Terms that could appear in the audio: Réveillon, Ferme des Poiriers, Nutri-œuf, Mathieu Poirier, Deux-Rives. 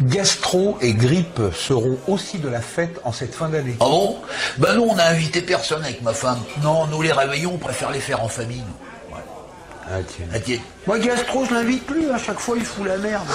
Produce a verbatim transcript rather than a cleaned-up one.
Gastro et grippe seront aussi de la fête en cette fin d'année. Ah bon? Ben nous, on n'a invité personne avec ma femme. Non, nous, les réveillons, on préfère les faire en famille. Nous. Ouais. Ah, tiens. Ah, tiens. Moi, Gastro, je l'invite plus. À chaque fois, il fout la merde.